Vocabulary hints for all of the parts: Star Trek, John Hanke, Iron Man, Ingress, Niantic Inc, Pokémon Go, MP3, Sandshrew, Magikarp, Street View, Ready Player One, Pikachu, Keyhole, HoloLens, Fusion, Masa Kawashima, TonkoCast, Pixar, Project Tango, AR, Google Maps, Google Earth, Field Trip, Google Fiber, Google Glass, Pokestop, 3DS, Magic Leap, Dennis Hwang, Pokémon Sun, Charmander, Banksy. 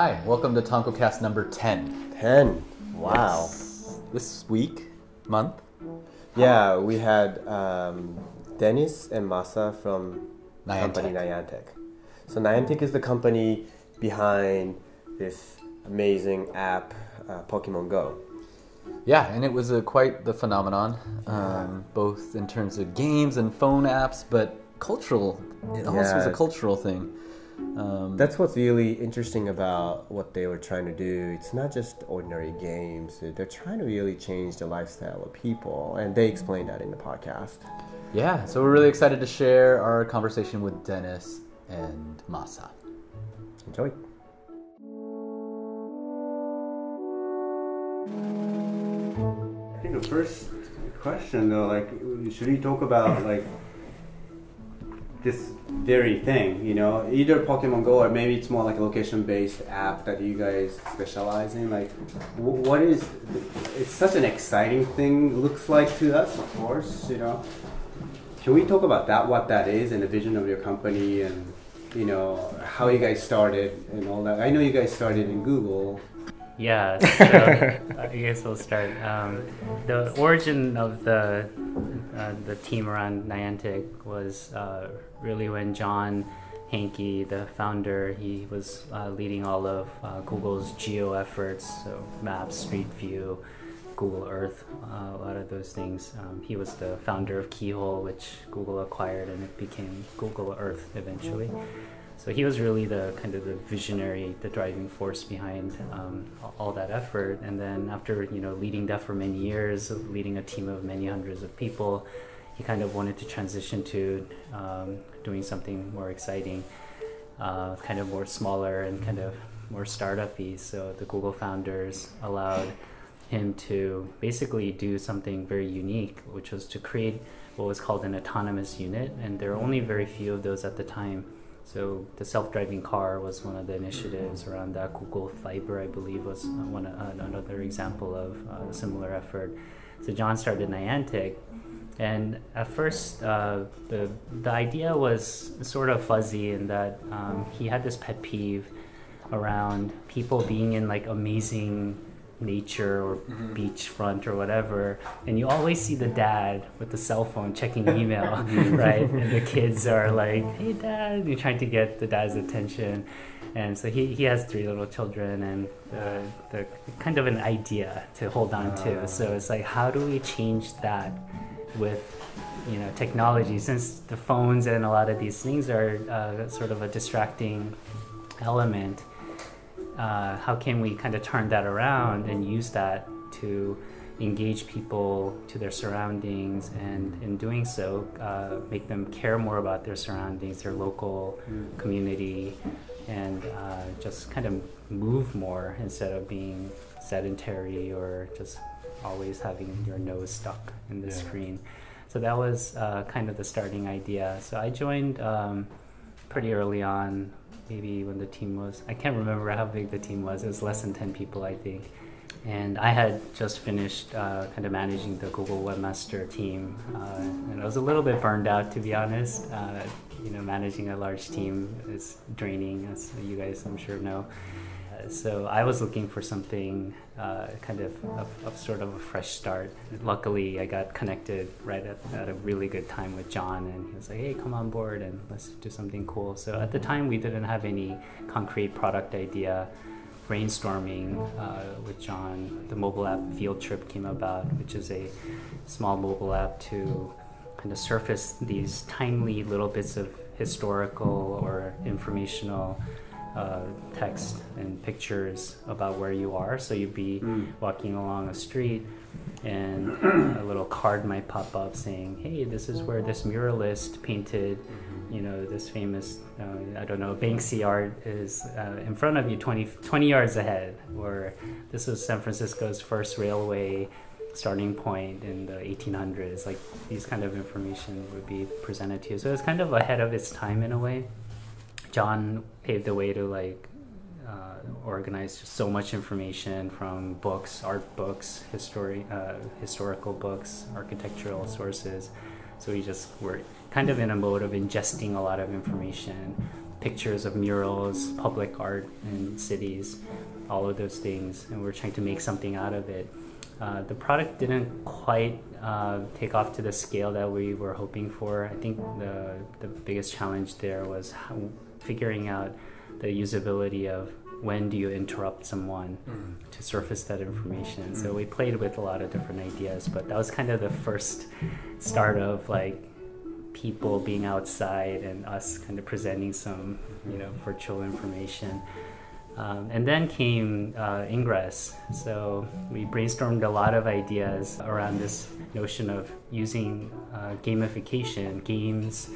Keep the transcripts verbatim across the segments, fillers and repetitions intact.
Hi, welcome to TonkoCast number ten. ten. Wow. Yes. This week, month. Yeah, we had um, Dennis and Masa from Niantic. company Niantic. So Niantic is the company behind this amazing app, uh, Pokémon Go. Yeah, and it was a, quite the phenomenon, um, both in terms of games and phone apps, but cultural. It almost yeah. was a cultural thing. Um, That's what's really interesting about what they were trying to do. It's not just ordinary games. They're trying to really change the lifestyle of people, and they explained that in the podcast. Yeah, so we're really excited to share our conversation with Dennis and Masa. Enjoy. I think the first question, though, like, should we talk about, like, this very thing, you know, either Pokemon Go or maybe it's more like a location-based app that you guys specialize in. Like, what is? It's such an exciting thing. Looks like to us, of course, you know. Can we talk about that? What that is and the vision of your company, and you know how you guys started and all that. I know you guys started in Google. Yeah, so I guess we'll start. Um, the origin of the uh, the team around Niantic was uh, really when John Hanke, the founder, he was uh, leading all of uh, Google's geo efforts, so Maps, Street View, Google Earth, uh, a lot of those things. Um, he was the founder of Keyhole, which Google acquired, and it became Google Earth eventually. So he was really the kind of the visionary, the driving force behind um, all that effort. And then after, you know, leading that for many years, leading a team of many hundreds of people, he kind of wanted to transition to um, doing something more exciting, uh, kind of more smaller and kind of more startup-y. So the Google founders allowed him to basically do something very unique, which was to create what was called an autonomous unit. And there were only very few of those at the time. So the self-driving car was one of the initiatives around that. Google Fiber, I believe, was one uh, another example of uh, a similar effort. So John started Niantic, and at first uh, the the idea was sort of fuzzy in that um, he had this pet peeve around people being in like amazing nature or beachfront or whatever, and you always see the dad with the cell phone checking email, right? And the kids are like, "Hey, Dad," and you're trying to get the dad's attention. And so he, he has three little children, and the, the kind of an idea to hold on to. So it's like, how do we change that with, you know, technology? Since the phones and a lot of these things are uh, sort of a distracting element. Uh, how can we kind of turn that around and use that to engage people to their surroundings, and in doing so, uh, make them care more about their surroundings, their local community, and uh, just kind of move more instead of being sedentary or just always having your nose stuck in the yeah. screen. So that was uh, kind of the starting idea. So I joined um, pretty early on. Maybe when the team was, I can't remember how big the team was. It was less than ten people, I think. And I had just finished uh, kind of managing the Google Webmaster team. Uh, and I was a little bit burned out, to be honest. Uh, you know, managing a large team is draining, as you guys, I'm sure, know. Uh, so I was looking for something uh, kind of, of, of sort of a fresh start. Luckily, I got connected right at, at a really good time with John, and he was like, "Hey, come on board and let's do something cool." So at the time, we didn't have any concrete product idea. Brainstorming uh, with John, the mobile app Field Trip came about, which is a small mobile app to kind of surface these timely little bits of historical or informational uh, text and pictures about where you are. So you'd be mm. walking along a street, and a little card might pop up saying, "Hey, this is where this muralist painted, you know, this famous, uh, I don't know, Banksy art is uh, in front of you twenty, twenty yards ahead," or "This was San Francisco's first railway starting point in the eighteen hundreds. Like, these kind of information would be presented to you. So it's kind of ahead of its time in a way. John paved the way to like uh, organize so much information from books, art books, histori- uh, historical books, architectural sources. So we just were kind of in a mode of ingesting a lot of information pictures of murals, public art in cities, all of those things, and we're trying to make something out of it. Uh, the product didn't quite uh, take off to the scale that we were hoping for. I think the, the biggest challenge there was how, figuring out the usability of when do you interrupt someone mm. to surface that information. Mm. So we played with a lot of different ideas, but that was kind of the first start of like people being outside and us kind of presenting some, you know, virtual information. Um, and then came uh, Ingress. So we brainstormed a lot of ideas around this notion of using uh, gamification, games,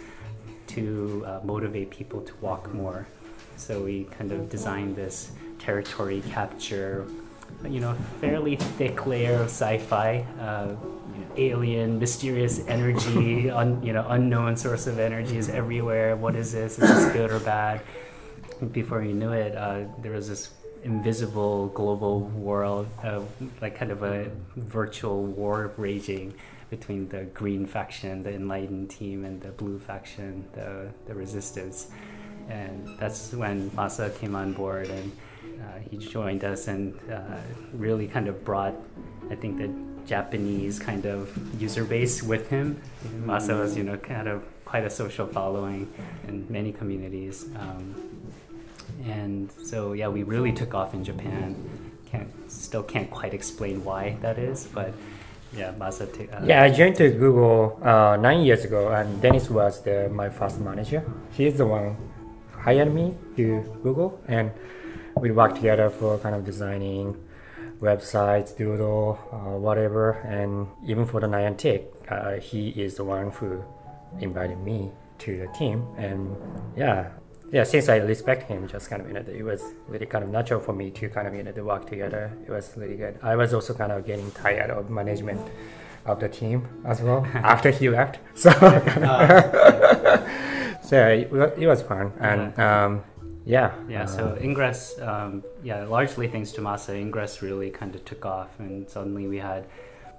to uh, motivate people to walk more. So we kind of designed this territory capture, you know, fairly thick layer of sci-fi, uh, you know, alien, mysterious energy, un, you know, unknown source of energy is everywhere. What is this? Is this good or bad? Before you knew it, uh, there was this invisible global world, of, like kind of a virtual war raging between the green faction, the enlightened team, and the blue faction, the, the resistance. And that's when Masa came on board, and uh, he joined us and uh, really kind of brought, I think, the Japanese kind of user base with him. Mm-hmm. Masa was, you know, kind of quite a social following in many communities. Um, And so, yeah, we really took off in Japan. Can't, still can't quite explain why that is, but yeah, Masa. Uh, yeah, I joined to Google uh, nine years ago, and Dennis was the, my first manager. He's the one who hired me to Google, and we worked together for kind of designing websites, doodle, uh, whatever, and even for the Niantic, uh, he is the one who invited me to the team, and yeah. Yeah, since I respect him, just kind of, you know, it was really kind of natural for me to kind of, you know, to work together. It was really good. I was also kind of getting tired of management of the team as well after he left. So, uh, so it was fun. And um, yeah. Yeah, so Ingress, um, yeah, largely thanks to Masa, Ingress really kind of took off, and suddenly we had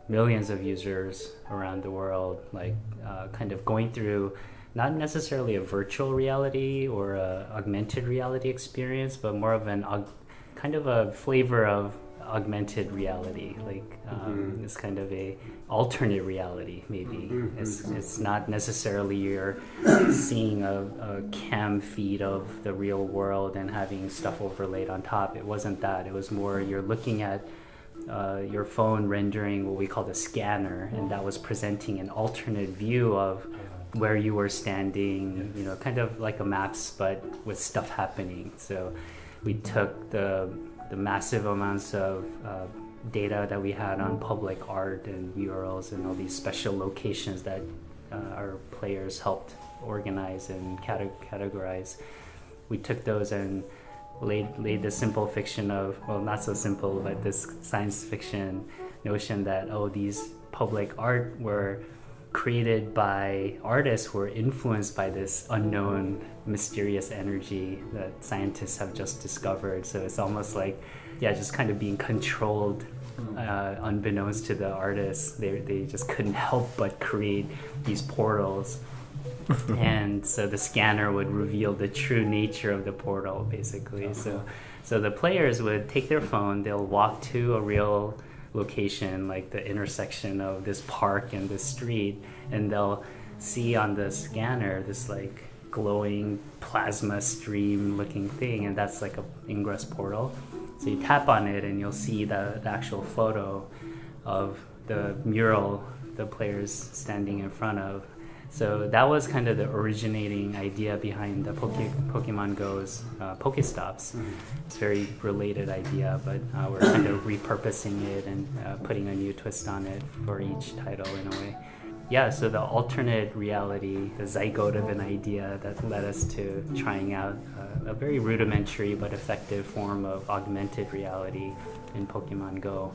millions of users around the world, like uh, kind of going through not necessarily a virtual reality or a augmented reality experience, but more of an aug- kind of a flavor of augmented reality, like um, mm-hmm. it's kind of a alternate reality maybe. Mm-hmm. It's it's not necessarily you're seeing a, a cam feed of the real world and having stuff overlaid on top. It wasn't that. It was more you're looking at uh, your phone rendering what we call the scanner, and that was presenting an alternate view of where you were standing, you know, kind of like a maps, but with stuff happening. So we took the the massive amounts of uh, data that we had on public art and murals and all these special locations that uh, our players helped organize and categorize. We took those and laid, laid the simple fiction of, well, not so simple, but this science fiction notion that, oh, these public art were created by artists who are influenced by this unknown mysterious energy that scientists have just discovered. So it's almost like, yeah, just kind of being controlled, uh, unbeknownst to the artists. They, they just couldn't help but create these portals. And so the scanner would reveal the true nature of the portal, basically. So, so the players would take their phone, they'll walk to a real location, like the intersection of this park and this street, and they'll see on the scanner this like glowing plasma stream looking thing, and that's like a Ingress portal. So you tap on it and you'll see the, the actual photo of the mural the player's standing in front of. So that was kind of the originating idea behind the Poke- Pokemon Go's uh, Pokestops. Mm. It's a very related idea, but uh, we're kind of repurposing it and uh, putting a new twist on it for each title in a way. Yeah, so the alternate reality, the zygote of an idea that led us to trying out uh, a very rudimentary but effective form of augmented reality in Pokemon Go.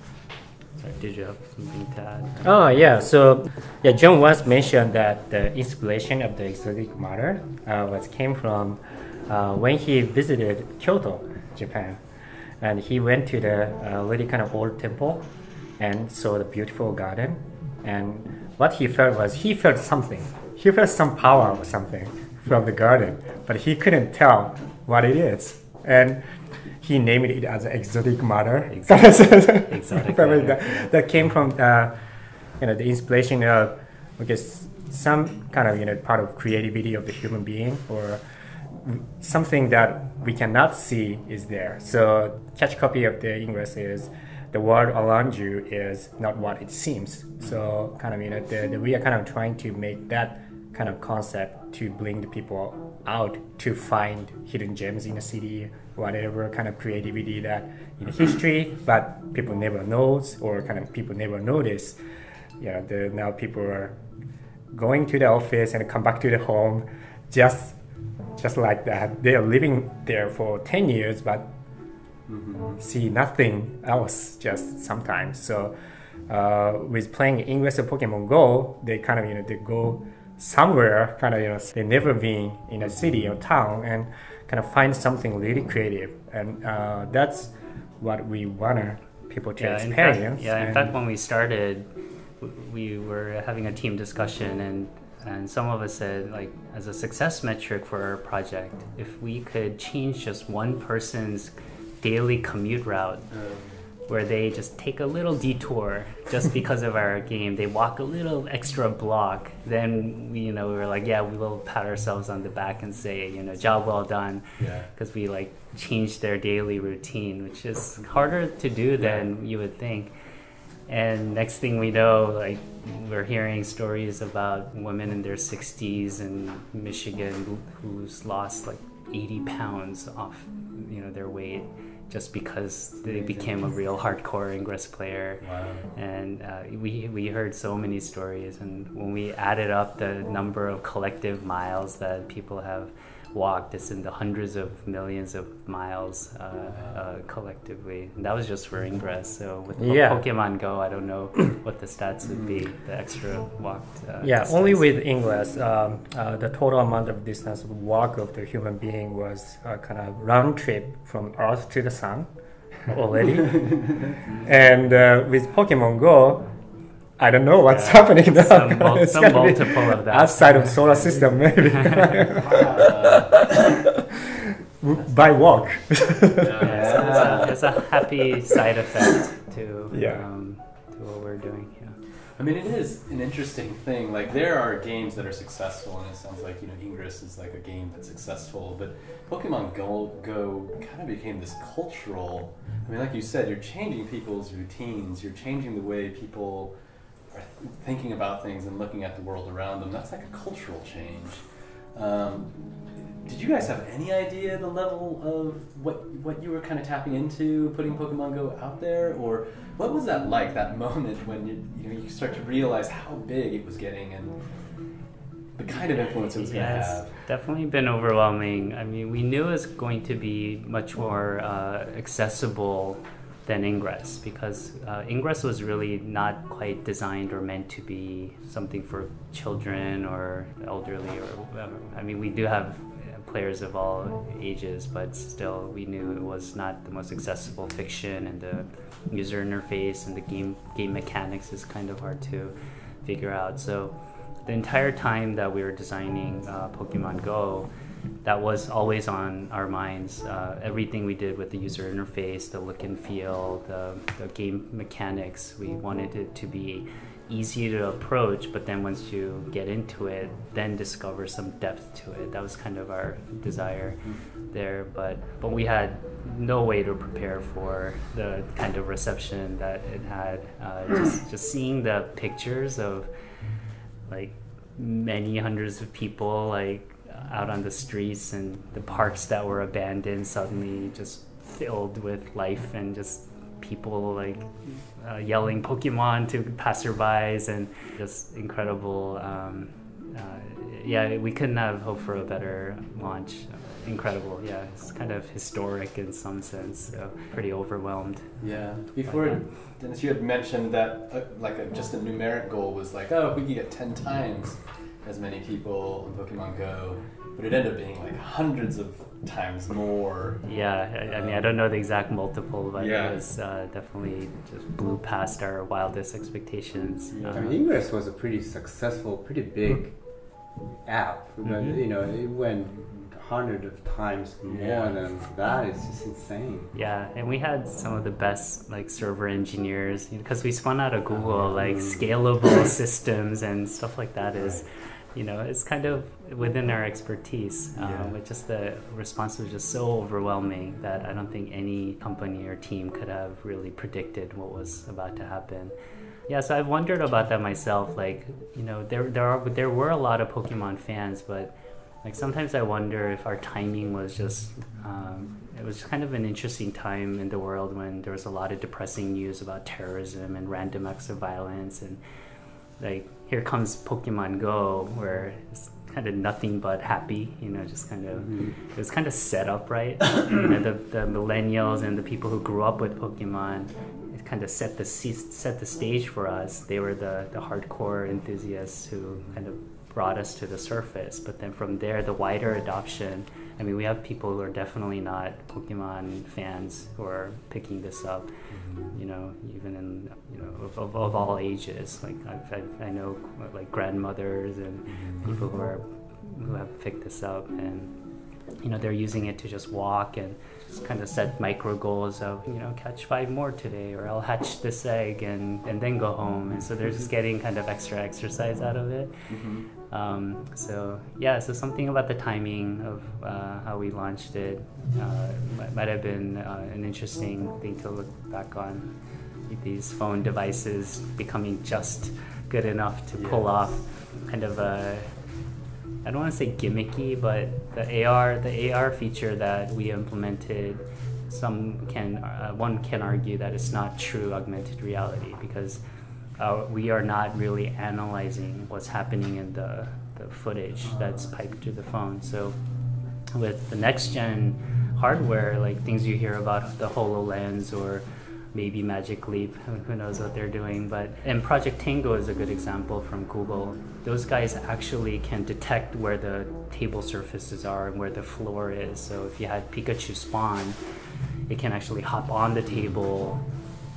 Sorry, did you have something to add? Oh yeah, so yeah, John once mentioned that the inspiration of the exotic matter uh, was came from uh, when he visited Kyoto, Japan, and he went to the uh, really kind of old temple and saw the beautiful garden. And what he felt was he felt something. He felt some power or something from the garden, but he couldn't tell what it is. And he named it as an exotic matter. Exotic, exotic matter. That, that came from uh, you know, the inspiration of, I guess, some kind of, you know, part of creativity of the human being, or something that we cannot see is there. So catch copy of the Ingress is, the world around you is not what it seems. So kind of, you know, the, the, we are kind of trying to make that kind of concept to bring the people out to find hidden gems in the city, whatever kind of creativity that in history, but people never knows, or kind of people never notice. Yeah, the, now people are going to the office and come back to the home, just just like that. They are living there for ten years, but mm-hmm. see nothing else, just sometimes. So uh, with playing Ingress and Pokemon Go, they kind of, you know, they go somewhere, kind of, you know, they never been in a city or town, and kind of find something really creative. And uh, that's what we wanted people to yeah, experience. In fact, yeah, and in fact, when we started, we were having a team discussion, and and some of us said, like, as a success metric for our project, if we could change just one person's daily commute route, where they just take a little detour just because of our game, they walk a little extra block, then we, you know, we were like, yeah, we will pat ourselves on the back and say, you know, job well done, because yeah. we like changed their daily routine, which is harder to do than you would think. And next thing we know, like, we're hearing stories about women in their sixties in Michigan who's lost like eighty pounds off, you know, their weight just because they became a real hardcore Ingress player. Wow. And uh, we we heard so many stories, and when we added up the number of collective miles that people have walked, it's in the hundreds of millions of miles uh, uh, collectively. And that was just for Ingress. So with yeah. Pokemon Go, I don't know what the stats would be, the extra walked. Uh, yeah, distance. Only with Ingress, um, uh, the total amount of distance of walk of the human being was a kind of round trip from Earth to the Sun already. And uh, with Pokemon Go, I don't know what's yeah. happening now. Some, mul some multiple of that. Outside of solar system, maybe. uh, By walk. Yeah, it's, a, it's a happy side effect to, yeah. um, to what we're doing here. Yeah. I mean, it is an interesting thing. Like, there are games that are successful, and it sounds like, you know, Ingress is like a game that's successful, but Pokemon Go, Go kind of became this cultural... I mean, like you said, you're changing people's routines. You're changing the way people... thinking about things and looking at the world around them. That's like a cultural change. Um, did you guys have any idea the level of what what you were kind of tapping into, putting Pokemon Go out there? Or what was that like, that moment when you, you know, you start to realize how big it was getting and the kind of influence it was going to have? Yeah, it's definitely been overwhelming. I mean, we knew it was going to be much more uh, accessible than Ingress, because uh, Ingress was really not quite designed or meant to be something for children or elderly or whatever. I mean, we do have players of all ages, but still we knew it was not the most accessible fiction, and the user interface and the game game mechanics is kind of hard to figure out. So the entire time that we were designing uh, Pokemon Go, that was always on our minds. Uh, everything we did with the user interface, the look and feel, the, the game mechanics, we wanted it to be easy to approach, but then once you get into it, then discover some depth to it. That was kind of our desire there, but, but we had no way to prepare for the kind of reception that it had. Uh, just, just seeing the pictures of like many hundreds of people, like, out on the streets, and the parks that were abandoned suddenly just filled with life, and just people like uh, yelling Pokemon to passerbys, and just incredible. Um, uh, yeah, we couldn't have hoped for a better launch. Incredible, yeah. It's kind of historic in some sense. So pretty overwhelmed. Yeah. Before, Dennis, you had mentioned that uh, like a, just a numeric goal was like, oh, if we could get ten times as many people on Pokemon Go, but it ended up being like hundreds of times more. Yeah, I, I mean, I don't know the exact multiple, but yeah. it was uh, definitely just blew past our wildest expectations. Yeah. Uh, I mean, Ingress was a pretty successful, pretty big app, but mm-hmm. you know, it went hundreds of times more yeah. than that. It's just insane. Yeah, and we had some of the best like server engineers because we spun out of Google, like scalable systems and stuff like that is, you know, it's kind of within our expertise. Um, yeah. But just the response was just so overwhelming that I don't think any company or team could have really predicted what was about to happen. Yeah, so I've wondered about that myself. Like, you know, there there are there were a lot of Pokemon fans, but like sometimes I wonder if our timing was just um, it was kind of an interesting time in the world when there was a lot of depressing news about terrorism and random acts of violence, and like here comes Pokemon Go, where it's kind of nothing but happy, you know, just kind of mm-hmm. it was kind of set up right. You know, the the millennials and the people who grew up with Pokemon. Kind of set the set the stage for us. They were the, the hardcore enthusiasts who kind of brought us to the surface. But then from there, the wider adoption. I mean, we have people who are definitely not Pokemon fans who are picking this up. You know, even in you know of, of, of all ages. Like I've, I've, I know like grandmothers and people who are who have picked this up, and you know they're using it to just walk and. Just kind of set micro goals of, you know, catch five more today, or I'll hatch this egg and, and then go home. And so they're just getting kind of extra exercise out of it. Mm-hmm. Um, so, yeah, so something about the timing of uh, how we launched it uh, might, might have been uh, an interesting thing to look back on. These phone devices becoming just good enough to pull yes. off kind of a... I don't want to say gimmicky, but the A R, the A R feature that we implemented, some can uh, one can argue that it's not true augmented reality because uh, we are not really analyzing what's happening in the, the footage that's piped to the phone. So with the next gen hardware, like things you hear about the HoloLens or maybe Magic Leap, who knows what they're doing, but and Project Tango is a good example from Google. Those guys actually can detect where the table surfaces are and where the floor is. So if you had Pikachu spawn, it can actually hop on the table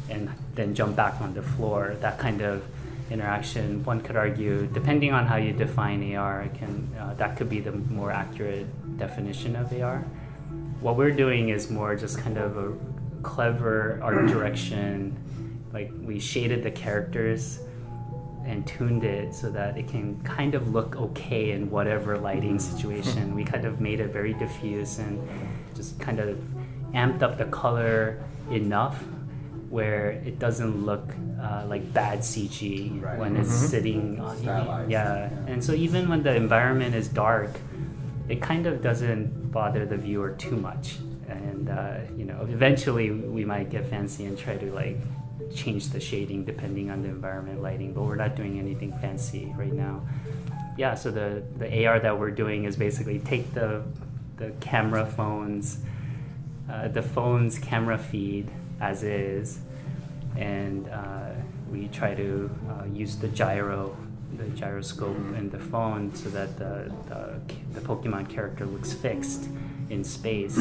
and then jump back on the floor. That kind of interaction, one could argue, depending on how you define A R, it can uh, that could be the more accurate definition of A R. What we're doing is more just kind of a clever art direction, like we shaded the characters and tuned it so that it can kind of look okay in whatever lighting situation. We kind of made it very diffuse and just kind of amped up the color enough where it doesn't look uh, like bad C G right. when mm-hmm. it's sitting on yeah. yeah and so even when the environment is dark, it kind of doesn't bother the viewer too much. And, uh, you know, eventually we might get fancy and try to, like, change the shading depending on the environment lighting, but we're not doing anything fancy right now. Yeah, so the, the A R that we're doing is basically take the, the camera phones, uh, the phone's camera feed as is, and uh, we try to uh, use the gyro, the gyroscope in the phone so that the, the, the Pokemon character looks fixed in space.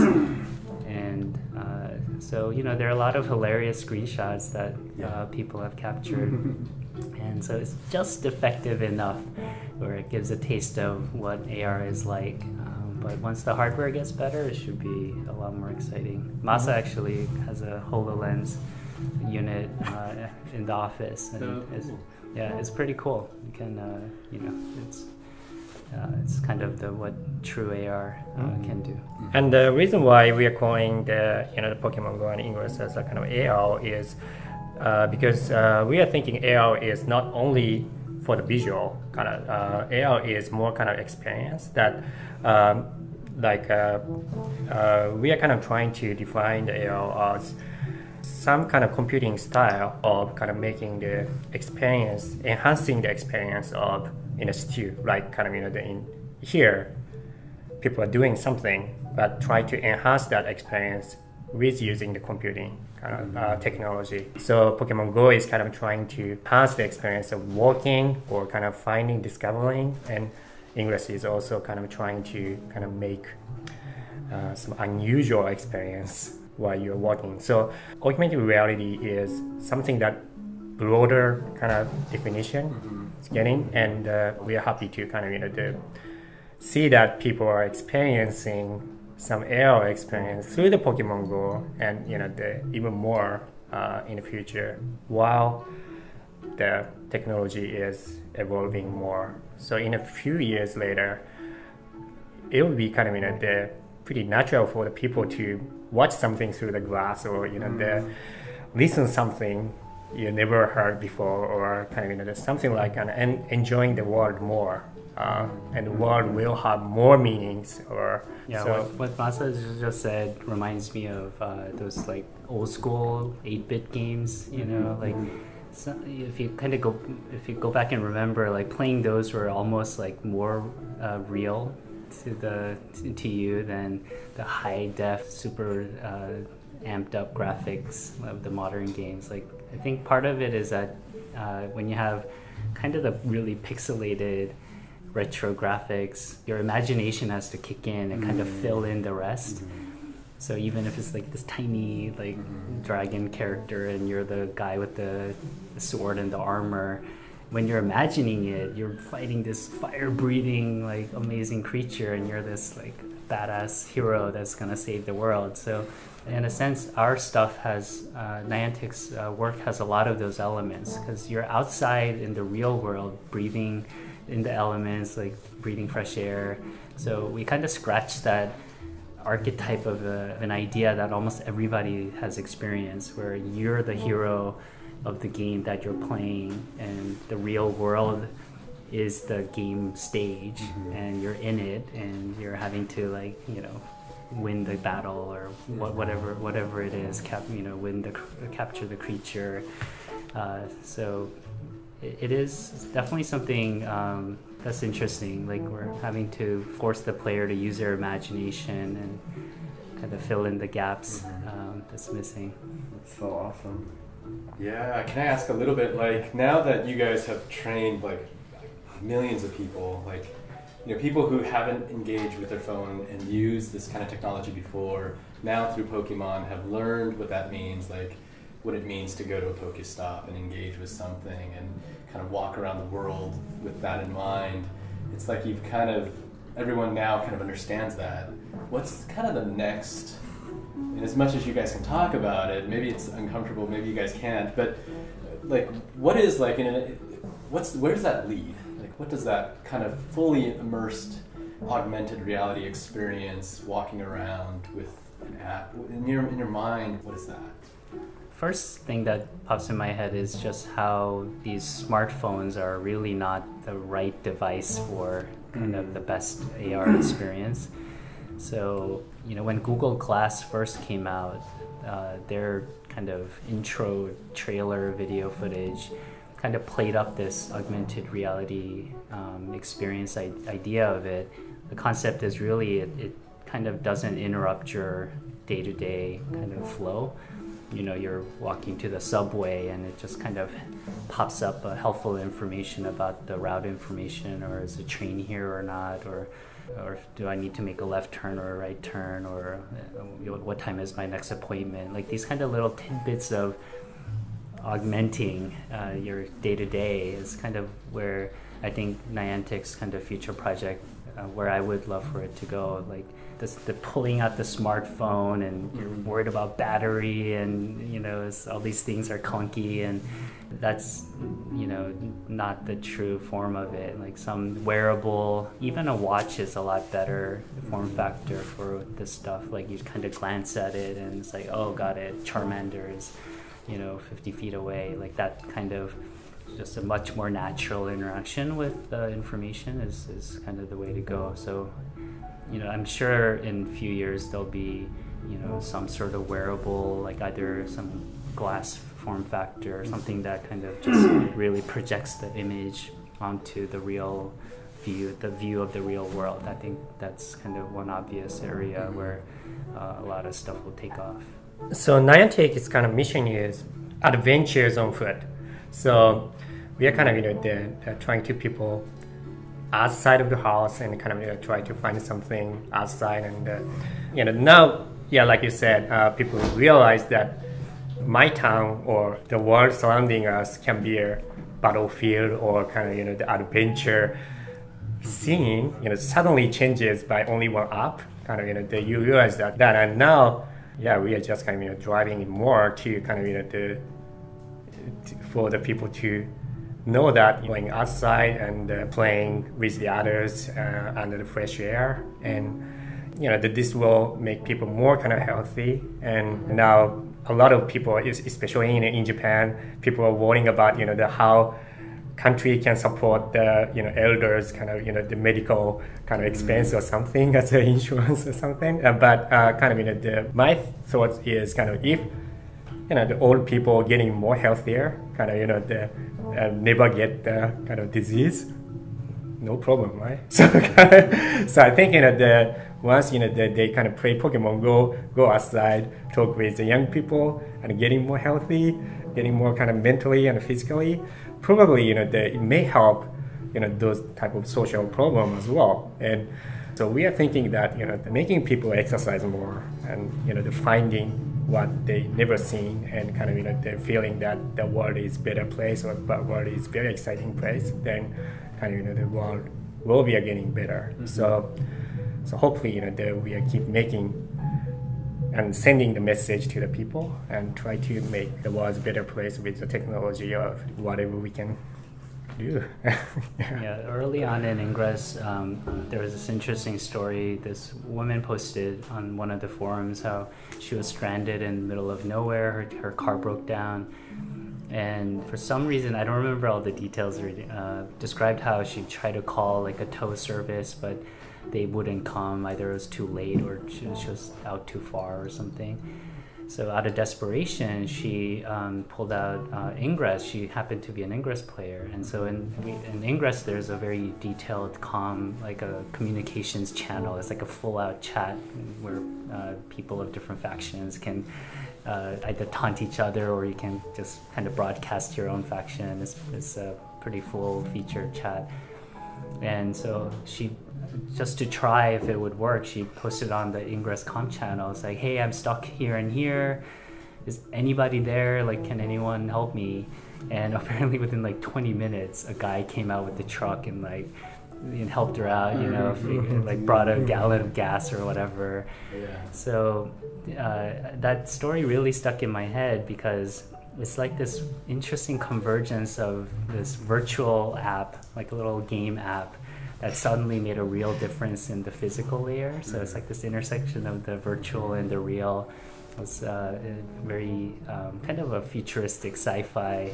And uh, so, you know, there are a lot of hilarious screenshots that uh, people have captured. And so it's just effective enough where it gives a taste of what A R is like. Um, but once the hardware gets better, it should be a lot more exciting. Masa actually has a HoloLens unit uh, in the office. And it's, yeah, it's pretty cool. You can, uh, you know, it's... Uh, it's kind of the what true A R uh, mm-hmm. can do. And the reason why we are calling the you know the Pokemon Go and Ingress as a kind of A R is uh, because uh, we are thinking A R is not only for the visual kind of uh, A R is more kind of experience that um, like uh, uh, we are kind of trying to define the A R as some kind of computing style of kind of making the experience enhancing the experience of. In a stew, like kind of you know, the in here, people are doing something, but try to enhance that experience with using the computing kind of uh, technology. So Pokemon Go is kind of trying to enhance the experience of walking or kind of finding, discovering, and Ingress is also kind of trying to kind of make uh, some unusual experience while you're walking. So augmented reality is something that broader kind of definition mm-hmm. it's getting, and uh, we are happy to kind of, you know, to see that people are experiencing some error experience through the Pokemon Go, and, you know, the, even more uh, in the future while the technology is evolving more. So in a few years later, it will be kind of, you know, the pretty natural for the people to watch something through the glass, or, you know, mm. the listen something you never heard before, or kind of, you know, there's something like an, and enjoying the world more, uh, and the world will have more meanings. Or yeah, so what, what Masa just said reminds me of uh, those like old school eight-bit games, you know, like so if you kind of go if you go back and remember, like playing those were almost like more uh, real to the to, to you than the high def super Uh, amped up graphics of the modern games. Like, I think part of it is that uh, when you have kind of the really pixelated retro graphics, your imagination has to kick in and mm. kind of fill in the rest. Mm-hmm. So even if it's like this tiny like mm-hmm. dragon character and you're the guy with the sword and the armor, when you're imagining it, you're fighting this fire-breathing like amazing creature, and you're this like badass hero that's gonna save the world. So in a sense, our stuff has, uh, Niantic's uh, work has a lot of those elements, because you're outside in the real world, breathing in the elements, like breathing fresh air. So we kind of scratch that archetype of, a, of an idea that almost everybody has experienced, where you're the hero of the game that you're playing, and the real world is the game stage, mm-hmm. and you're in it, and you're having to, like, you know, win the battle, or what, whatever whatever it is, cap, you know, win the capture the creature. Uh, so it, it is definitely something um, that's interesting. Like, we're having to force the player to use their imagination and kind of fill in the gaps um, that's missing. That's so awesome. Yeah, can I ask a little bit? Like, now that you guys have trained like millions of people, like, you know, people who haven't engaged with their phone and used this kind of technology before, now through Pokemon, have learned what that means, like what it means to go to a Pokestop and engage with something and kind of walk around the world with that in mind. It's like you've kind of, everyone now kind of understands that. What's kind of the next, and as much as you guys can talk about it, maybe it's uncomfortable, maybe you guys can't, but like, what is like, in a, what's, where does that lead? What does that kind of fully immersed, augmented reality experience, walking around with an app, in your, in your mind, what is that? First thing that pops in my head is just how these smartphones are really not the right device for kind of the best A R experience. So, you know, when Google Glass first came out, uh, their kind of intro trailer video footage kind of played up this augmented reality um, experience I idea of it. The concept is really it, it kind of doesn't interrupt your day-to-day kind of flow. You know, you're walking to the subway and it just kind of pops up uh, helpful information about the route information, or is the train here or not, or or do I need to make a left turn or a right turn, or uh, what time is my next appointment? Like, these kind of little tidbits of augmenting uh, your day-to-day is kind of where I think Niantic's kind of future project, uh, where I would love for it to go. Like, this, the pulling out the smartphone and you're worried about battery and, you know, all these things are clunky, and that's, you know, not the true form of it. Like, some wearable, even a watch is a lot better form factor for this stuff. Like, you kind of glance at it and it's like, oh, got it, Charmander is, you know, fifty feet away. Like, that kind of just a much more natural interaction with uh, information is, is kind of the way to go. So, you know, I'm sure in a few years there'll be, you know, some sort of wearable, like either some glass form factor or something that kind of just really projects the image onto the real view, the view of the real world. I think that's kind of one obvious area where uh, a lot of stuff will take off. So Niantic's kind of mission is adventures on foot. So we are kind of, you know, the, the trying to people outside of the house and kind of, you know, try to find something outside. And, uh, you know, now, yeah, like you said, uh, people realize that my town or the world surrounding us can be a battlefield or kind of, you know, the adventure scene, you know, suddenly changes by only one app. Kind of, you know, the, you realize that, that. And now, yeah, we are just kind of, you know, driving more to kind of, you know, the, to, for the people to know that going outside and uh, playing with the others uh, under the fresh air, and you know that this will make people more kind of healthy. And now a lot of people, especially in in Japan, people are worrying about you know the how country can support the you know elders kind of you know the medical kind of expense mm. or something as an insurance or something. Uh, but uh, kind of you know the, my thoughts is kind of if you know the old people getting more healthier, kind of you know the Uh, never get the uh, kind of disease, no problem, right? So, kind of, so I think you know the once you know the, they kind of play Pokemon Go, go outside, talk with the young people, and getting more healthy, getting more kind of mentally and physically, probably you know the, it may help, you know those type of social problem as well. And so we are thinking that you know making people exercise more and you know the finding what they never seen and kind of you know the feeling that the world is better place or the world is very exciting place, then kind of you know the world will be getting better. Mm-hmm. So so hopefully you know that we keep making and sending the message to the people and try to make the world a better place with the technology of whatever we can do. yeah. yeah, early on in Ingress, um, there was this interesting story. This woman posted on one of the forums how she was stranded in the middle of nowhere. Her, her car broke down. And for some reason, I don't remember all the details, uh, described how she tried to call like a tow service, but they wouldn't come. Either it was too late or she was just out too far or something. So out of desperation, she um, pulled out uh, Ingress. She happened to be an Ingress player. And so in, in Ingress, there's a very detailed comm, like a communications channel. It's like a full-out chat where uh, people of different factions can uh, either taunt each other or you can just kind of broadcast your own faction. It's, it's a pretty full-featured chat. And so she, just to try if it would work, she posted on the Ingress comm channel. It's like, hey, I'm stuck here and here. Is anybody there? Like, can anyone help me? And apparently within like twenty minutes, a guy came out with the truck and like and helped her out, you know, figured, like brought a gallon of gas or whatever. Yeah. So uh, that story really stuck in my head because it's like this interesting convergence of this virtual app, like a little game app, that suddenly made a real difference in the physical layer. So it's like this intersection of the virtual and the real. It's uh, a very um, kind of a futuristic sci-fi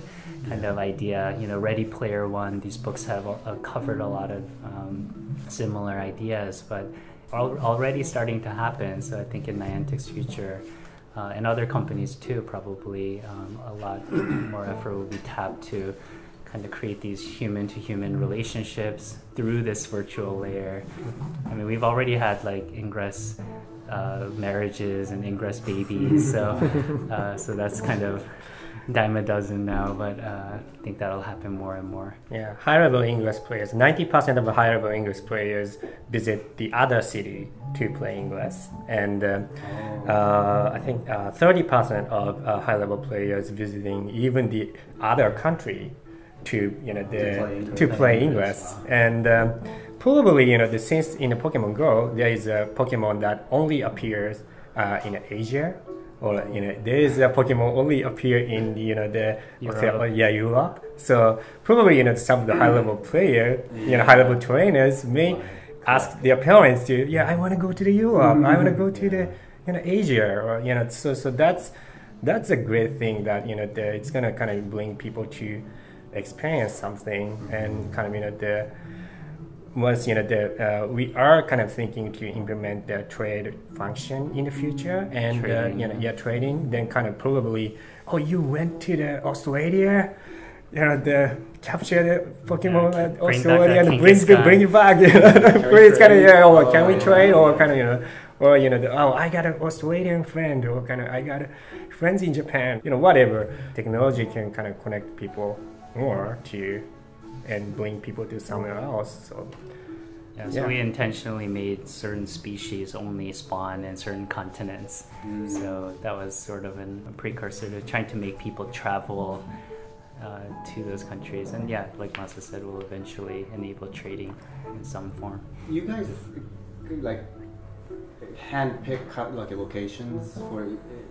kind of idea. You know, Ready Player One, these books have uh, covered a lot of um, similar ideas, but are already starting to happen. So I think in Niantic's future, Uh, and other companies too, probably um, a lot more effort will be tapped to kind of create these human-to-human relationships through this virtual layer. I mean, we've already had like Ingress uh, marriages and Ingress babies, so uh, so that's kind of dime a dozen now, but uh, I think that'll happen more and more. Yeah, hireable Ingress players. ninety percent of the hireable Ingress players visit the other city to play Ingress. And uh, uh, I think uh, thirty percent of uh, high-level players visiting even the other country to, you know, the, to play Ingress. Wow. And um, probably, you know, the, since in the Pokemon Go, there is a Pokemon that only appears uh, in Asia. Or you know, there is a Pokemon only appear in you know the Europe. Or, yeah Europe. So probably you know some of the high level player, yeah. you know high level trainers may oh, ask their parents to yeah I want to go to the Europe, mm-hmm. I want to go to the you know Asia or you know so so that's that's a great thing that you know the, it's gonna kind of bring people to experience something mm-hmm. and kind of you know the. Was you know the uh, we are kind of thinking to implement the trade function in the future and trading, uh, you know yeah trading then kind of probably oh you went to the Australia you know the capture the Pokemon yeah, at Australia and bring it bring it back you know it's kind of yeah or oh, can we yeah. trade or kind of you know or you know the, oh I got an Australian friend or kind of I got friends in Japan you know whatever technology can kind of connect people more to. And bring people to somewhere else. So Yeah, so yeah. we intentionally made certain species only spawn in certain continents. Mm. So that was sort of an, a precursor to trying to make people travel uh, to those countries. And yeah, like Masa said, we'll eventually enable trading in some form. You guys like handpick like locations for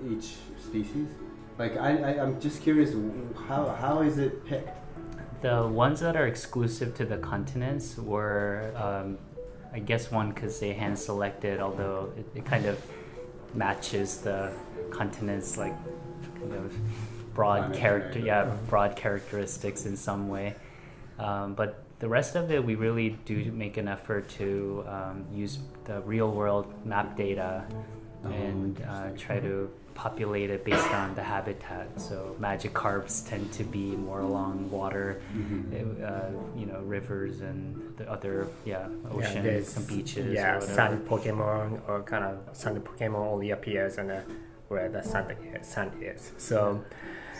each species? Like I, I I'm just curious, how how is it picked? The ones that are exclusive to the continents were, um, I guess one could say hand-selected, although it, it kind of matches the continents, like kind of broad character, yeah, broad characteristics in some way. Um, but the rest of it, we really do make an effort to um, use the real-world map data oh, and uh, try to populate it based on the habitat. So Magikarps tend to be more along water, mm-hmm. uh, you know, rivers and the other, yeah, ocean, yeah, some beaches. Yeah, or sand Pokemon or kind of sand Pokemon only appears on the, where the sand, sand is. So,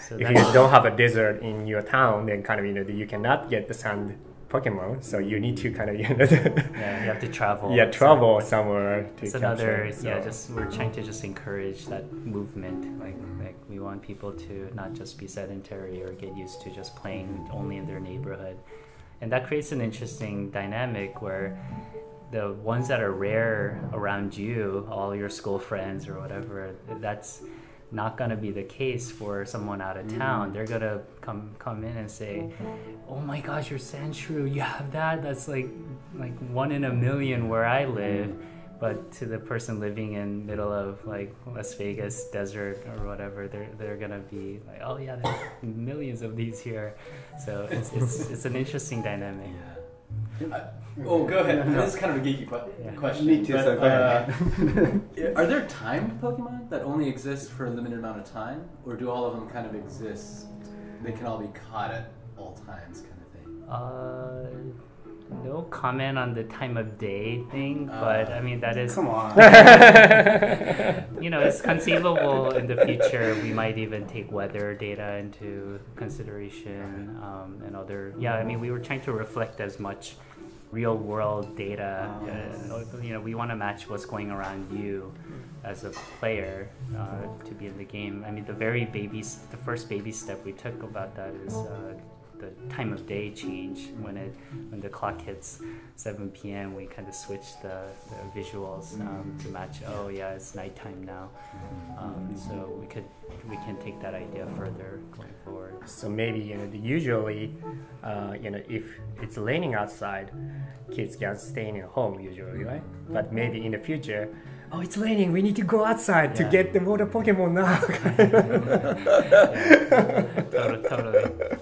so if you don't have a desert in your town, then kind of, you know, you cannot get the sand Pokemon, so you need to kind of you know, yeah, you have to travel. Yeah, travel so, somewhere to so capture. Another, yeah, just we're trying to just encourage that movement. Like, like we want people to not just be sedentary or get used to just playing only in their neighborhood, and that creates an interesting dynamic where the ones that are rare around you, all your school friends or whatever, that's not going to be the case for someone out of town. Mm. They're going to come come in and say, oh my gosh, you're Sandshrew, you have that? That's like like one in a million where I live. Mm. But to the person living in middle of like Las Vegas desert or whatever, they're, they're going to be like, oh yeah, there's millions of these here. So it's it's, it's an interesting dynamic. Yeah. Uh, oh, go ahead. No. This is kind of a geeky qu yeah. question. Me too. But, so go ahead. Uh, are there timed Pokemon that only exist for a limited amount of time, or do all of them kind of exist? They can all be caught at all times, kind of thing. Uh, no comment on the time of day thing, uh, but I mean that is. Come on. You know, it's conceivable in the future we might even take weather data into consideration um, and other. Yeah, I mean we were trying to reflect as much real-world data. Oh, yes. uh, you know, we want to match what's going around you as a player uh, to be in the game. I mean, the very baby, the first baby step we took about that is uh, the time of day change. When it when the clock hits seven p m, we kind of switch the, the visuals um, to match. Oh yeah, it's nighttime now. Um, so we could we can take that idea further going forward. So maybe you know usually, uh, you know if it's raining outside, kids get staying at home usually, right? But maybe in the future, oh it's raining, we need to go outside yeah. to get the water Pokemon now. Yeah. Totally. totally.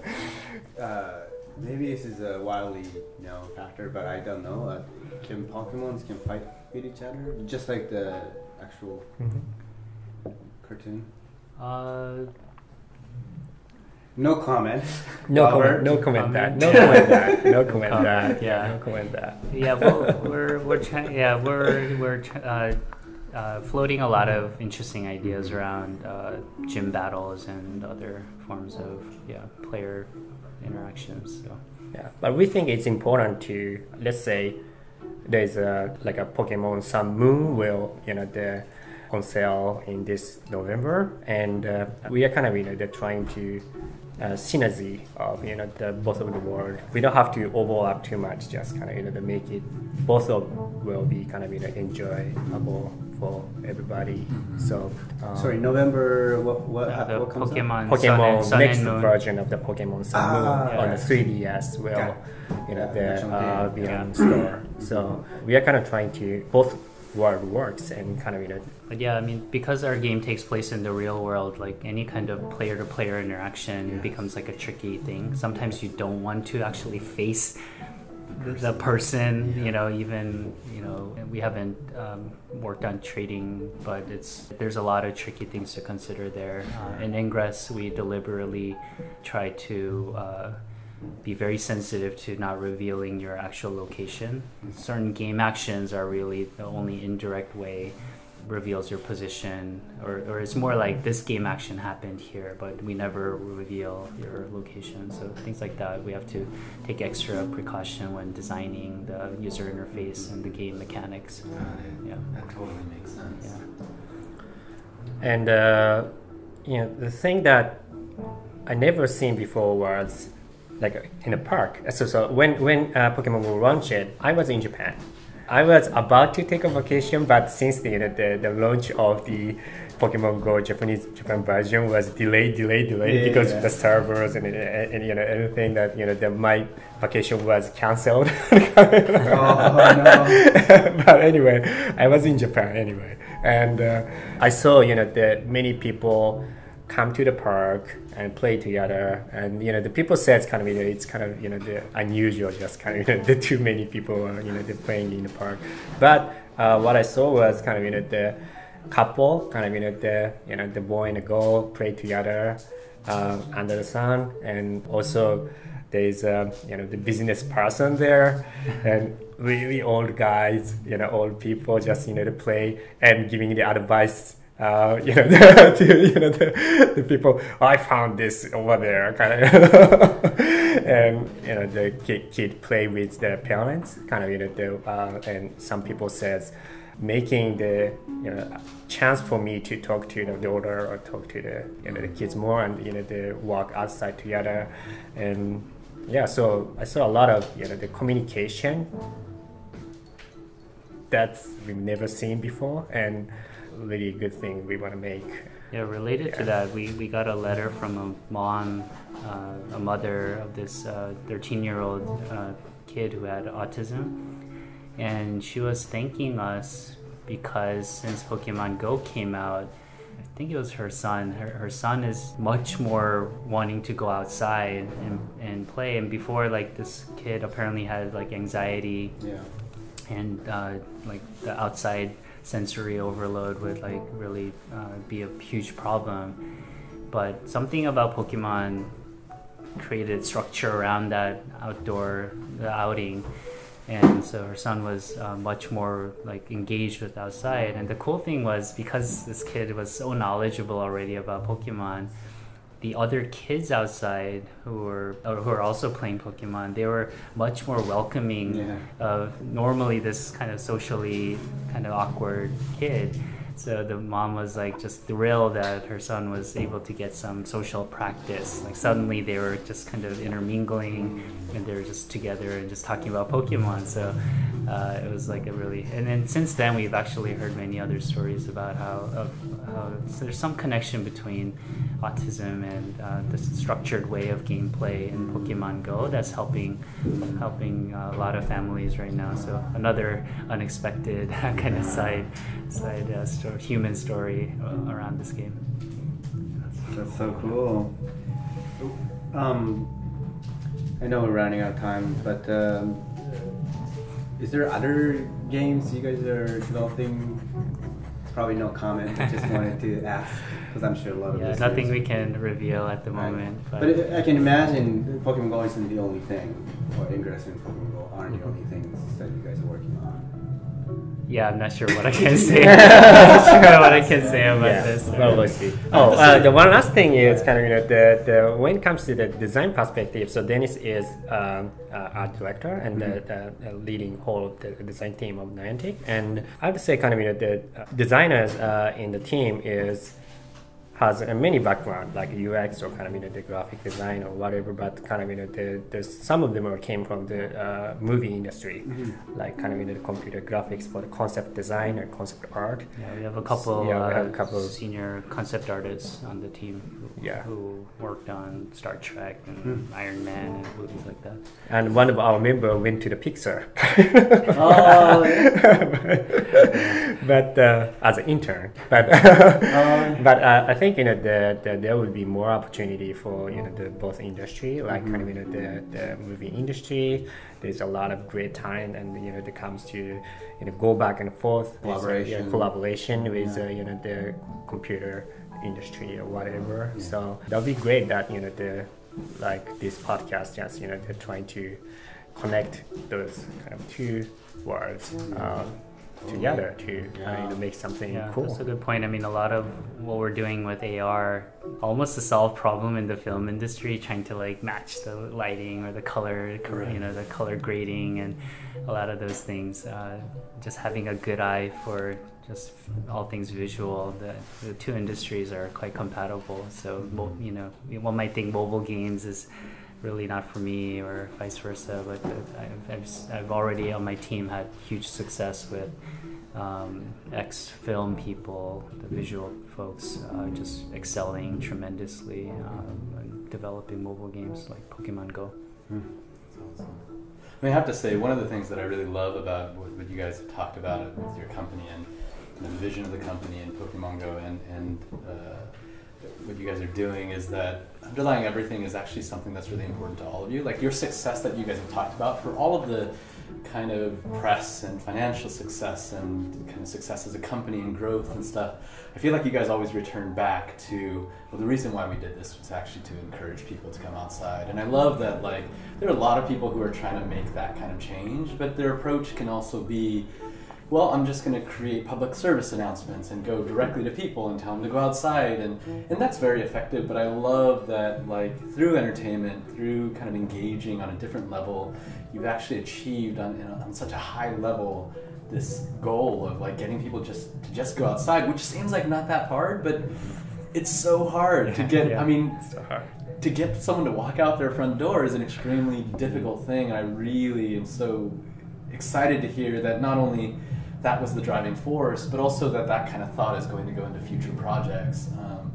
Uh, maybe this is a wildly you know factor, but I don't know. Uh, can Pokemons can fight with each other, just like the actual mm-hmm. cartoon? Uh, no comment. No comment. No comment. That. No comment. That. No comment. That. Yeah. No comment. That. Yeah. Well, we're we're yeah we're we're. Uh, Uh, floating a lot of interesting ideas around uh, gym battles and other forms of yeah player interactions. So yeah, but we think it's important to let's say there's a like a Pokemon Sun Moon will you know the on sale in this November, and uh, we are kind of you know they're trying to uh, synergy of you know the both of the world. We don't have to overlap too much. Just kind of you know to make it both of will be kind of you know enjoyable. For everybody, so um, sorry, November. What what, uh, what comes Pokemon, up? Pokemon Sun and, next Sun and version of the Pokemon Sun ah, Moon on yeah. the three D S will, yeah. you know, yeah, the uh, be yeah. on store. So we are kind of trying to both world works and kind of you know. But yeah, I mean, because our game takes place in the real world, like any kind of player-to-player interaction yeah. becomes like a tricky thing. Sometimes you don't want to actually face. The person, yeah. you know, even, you know, we haven't um, worked on trading, but it's there's a lot of tricky things to consider there. Uh, in Ingress, we deliberately try to uh, be very sensitive to not revealing your actual location. Certain game actions are really the only indirect way reveals your position, or, or it's more like this game action happened here, but we never reveal your location. So things like that, we have to take extra precaution when designing the user interface and the game mechanics. Uh, yeah, that totally makes sense. Yeah. And uh, you know, the thing that I never seen before was like in a park. So so when when uh, Pokemon Go launched, I was in Japan. I was about to take a vacation, but since the, you know, the, the launch of the Pokemon Go Japanese Japan version was delayed, delayed, delayed yeah, because yeah. of the servers and, and, and you know everything that you know that my vacation was cancelled. Oh, no. But anyway, I was in Japan anyway, and uh, I saw you know that many people come to the park and play together, and you know the people said it's kind of you know, it's kind of you know the unusual, just kind of you know the too many people are, you know they're playing in the park. But uh, what I saw was kind of you know the couple, kind of you know the you know the boy and the girl play together uh, under the sun, and also there's uh, you know the business person there, and really old guys, you know old people just you know to play and giving the advice. Uh, you know, the, to, you know the, the people. Oh, I found this over there, kind of. And you know, the kid, kid play with their parents, kind of. You know, the, uh, and some people says, making the you know chance for me to talk to you know the older or talk to the you know the kids more, and you know the walk outside together, and yeah. So I saw a lot of you know the communication that's we've never seen before, and. Really good thing we want to make. Yeah, related yeah. to that, we, we got a letter from a mom, uh, a mother of this thirteen-year-old uh, uh, kid who had autism, and she was thanking us because since Pokemon Go came out, I think it was her son. Her, her son is much more wanting to go outside and, and play, and before, like, this kid apparently had, like, anxiety yeah. and, uh, like, the outside sensory overload would like really uh, be a huge problem, but something about Pokemon created structure around that outdoor the outing, and so her son was uh, much more like engaged with outside. And the cool thing was because this kid was so knowledgeable already about Pokemon, the other kids outside who were or who are also playing Pokemon, they were much more welcoming yeah. of normally this kind of socially kind of awkward kid. So the mom was like just thrilled that her son was able to get some social practice. Like suddenly they were just kind of intermingling and they were just together and just talking about Pokemon. So uh, it was like a really, and then since then we've actually heard many other stories about how, of, how so there's some connection between autism and uh, the structured way of gameplay in Pokemon Go that's helping helping a lot of families right now. So another unexpected kind of side side uh, story, human story around this game. That's so cool. Um, I know we're running out of time, but um, is there other games you guys are developing? Probably no comment. I just wanted to ask because I'm sure a lot of yeah, nothing we can reveal at the moment. Right. But, but it, I can imagine Pokemon Go isn't the only thing, or Ingress and Pokemon Go aren't the only things that you guys are working on. Yeah, I'm not sure what I can say. I'm not sure what I can say about yeah. this. Well, we'll see. Oh, uh, the one last thing is kind of you know the, the when it comes to the design perspective. So Dennis is um, uh, art director and mm-hmm. the, the, the leading whole of the design team of Niantic, and I would say kind of you know the uh, designers uh, in the team is. Has a many background like U X or kind of you know the graphic design or whatever, but kind of you know the, the some of them are came from the uh, movie industry, mm-hmm. like kind of you know the computer graphics for the concept design and concept art. Yeah, we have a couple. Yeah, we have a couple uh, senior concept artists on the team. Who, yeah. who worked on Star Trek and mm-hmm. Iron Man and movies like that. And one of our members went to the Pixar. Oh. Yeah. But uh, as an intern, but um. but uh, I think. I think you know the, the, there would be more opportunity for you know the both industry, like mm-hmm. kind of you know the, the movie industry. There's a lot of great time, and you know that comes to you know go back and forth collaboration, with, uh, collaboration with yeah. uh, you know the computer industry or whatever. Yeah. So that would be great that you know the like this podcast just you know they're trying to connect those kind of two worlds. Um, together to yeah. I mean, to make something yeah, cool. That's a good point. I mean, a lot of what we're doing with A R, almost a solved problem in the film industry, trying to like match the lighting or the color, right. you know, the color grading and a lot of those things. Uh, just having a good eye for just all things visual. The, the two industries are quite compatible. So, you know, one might think mobile games is really not for me or vice versa, but I've, I've, I've already on my team had huge success with um, ex-film people, the visual folks, uh, just excelling tremendously um, and developing mobile games like Pokemon Go. Mm. That's awesome. I mean, I have to say, one of the things that I really love about what, what you guys have talked about with your company and the vision of the company and Pokemon Go and, and uh, what you guys are doing is that underlying everything is actually something that's really important to all of you. Like your success that you guys have talked about, for all of the kind of press and financial success and kind of success as a company and growth and stuff, I feel like you guys always return back to, well, the reason why we did this was actually to encourage people to come outside. And I love that, like, there are a lot of people who are trying to make that kind of change, but their approach can also be, well, I'm just going to create public service announcements and go directly to people and tell them to go outside, and, and that's very effective. But I love that, like, through entertainment, through kind of engaging on a different level, you've actually achieved on, on such a high level this goal of like getting people just to just go outside, which seems like not that hard, but it's so hard to get. yeah, I mean, it's so hard. To get someone to walk out their front door is an extremely difficult thing, and I really am so excited to hear that not only that was the driving force, but also that that kind of thought is going to go into future projects, um,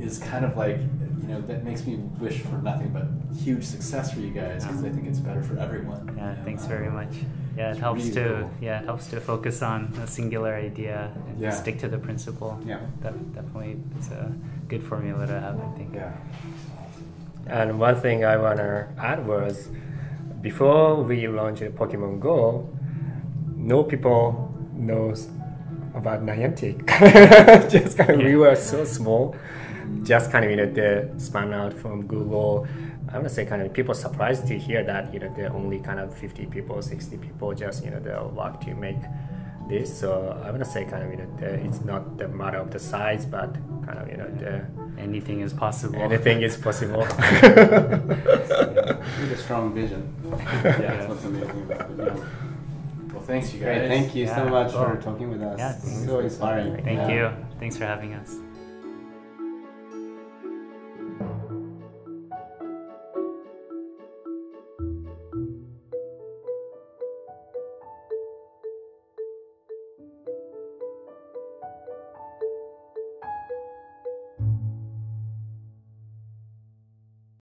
is kind of like, you know, that makes me wish for nothing but huge success for you guys, because I think it's better for everyone. Yeah, you know? Thanks um, very much. Yeah, it helps really to cool. yeah, it helps to focus on a singular idea and yeah. stick to the principle. Yeah, that definitely is a good formula to have, I think. Yeah. And one thing I wanna add was, before we launched Pokemon Go, no people knows about Niantic. Just kind of, yeah. we were so small, just kind of, you know, they spun out from Google. I want to say kind of people surprised to hear that, you know, there are only kind of fifty people, sixty people just, you know, they'll work to make this. So I want to say kind of, you know, the, it's not the matter of the size, but kind of, you know, the, anything is possible. Anything is possible. So, yeah. With a strong vision. Yeah, that's what's amazing about it. Yeah. Thanks, you guys. Great. Thank you yeah, so much cool. for talking with us. Yeah, it's so inspiring. Thank yeah. you. Thanks for having us.